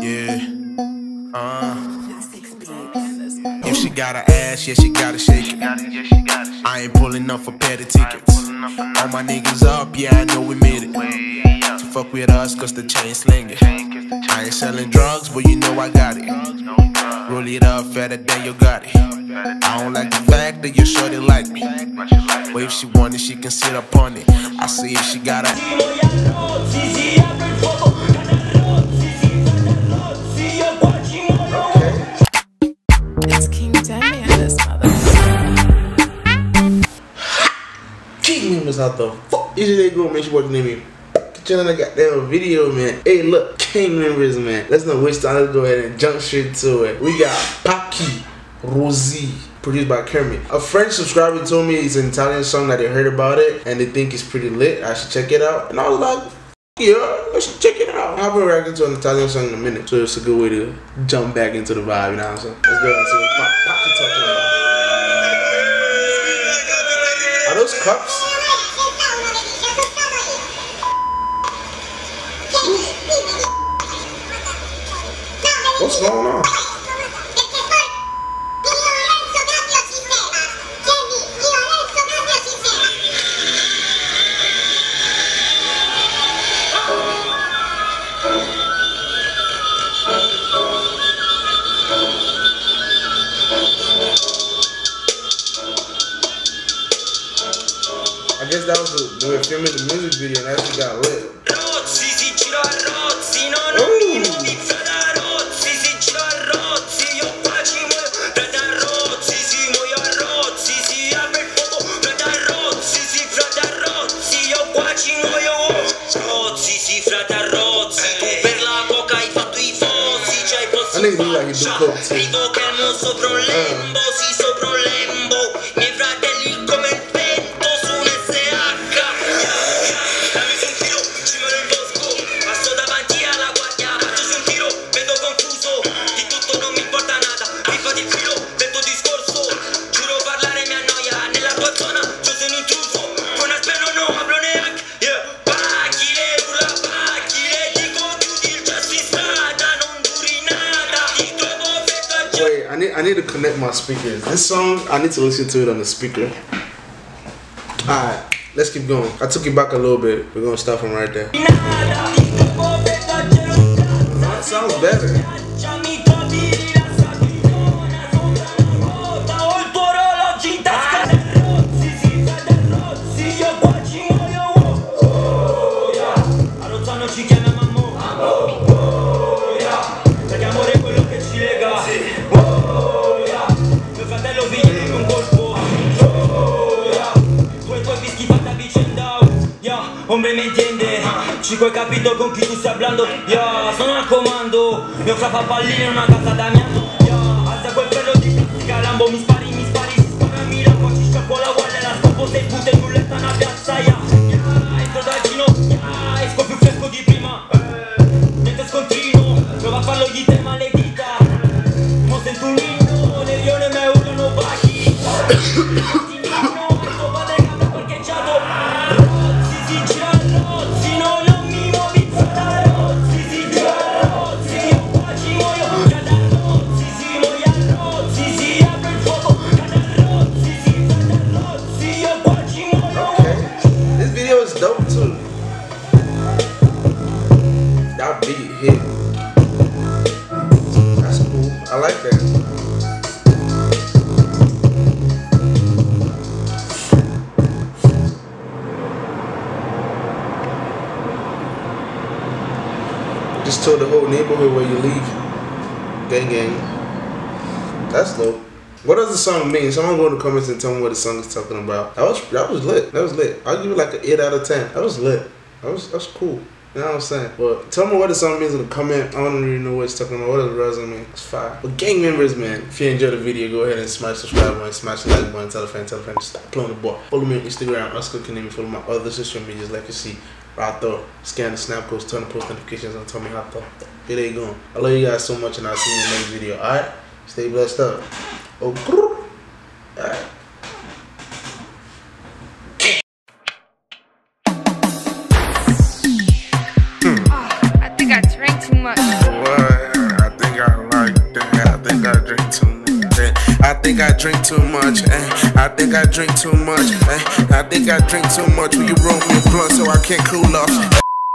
Yeah, If she got her ass, yeah, she gotta shake it. I ain't pulling up for petty tickets. All my niggas up, yeah, I know we made it. So fuck with us, cause the chain slinging. I ain't selling drugs, but you know I got it. Roll it up, fatter than you got it. I don't like the fact that you shorty like me. But if she want it, she can sit up on it. I see if she got it. Is out the fuck is they gonna make you watching me? Catching on the goddamn video, man. Hey, look, gang members, man. Let's not waste time. Let's go ahead and jump straight to it. We got Paky Rozzi, produced by Kermit. A French subscriber told me it's an Italian song that they heard about it and they think it's pretty lit. I should check it out. And I was like, yeah, I should check it out. I've been reacting to an Italian song in a minute, so it's a good way to jump back into the vibe. You know what I'm saying? Let's go ahead and see what Paky talking about. Are those cups? What's going on? I guess that was the, they were filming the music video and actually got lit. I think like he do coke too. I need to connect my speakers. This song, I need to listen to it on the speaker. Alright, let's keep going. I took it back a little bit. We're gonna start from right there. That sounds better. Hombre me entiende, chico he capito con chi tu stai hablando. Yeah, sono al comando, mio fra fa pallino in una casa Damiano. Yeah, alza quel ferro di plastica Lambo, mi spari, si spara a Milano. Ci sciacquo la guardia, la scopo, sei putte in rulletta una piazza. Yeah, yeah, entro dal ginocchio, yeah, esco più fresco di prima. Niente scontrino, prova a farlo gli te male dita. Mo sento un inno, nel rione me urlano bachi. That beat hit. That's cool. I like that. Just told the whole neighborhood where you leave. Gang gang. That's dope. What does the song mean? Someone go in the comments and tell me what the song is talking about. That was lit. That was lit. I'll give it like an 8 out of 10. That was lit. That's cool. You know what I'm saying? But tell me what the song means in the comment. I don't really know what it's talking about. What does the resume mean? It's fire. But gang members, man, if you enjoyed the video, go ahead and smash subscribe button, smash the like button, tell a friend, just stop playing the ball. Follow me on Instagram, @cookingname, follow my other social medias like you see right there. Scan the snap codes, turn the post notifications on, tell me how to. Here they go. I love you guys so much and I'll see you in the next video. Alright? Stay blessed up. Oh, alright. Too much. What? think I drink too much. I think I drink too much. I think I drink too much. I think I drink too much. Will you roll me a blunt so I can't cool off?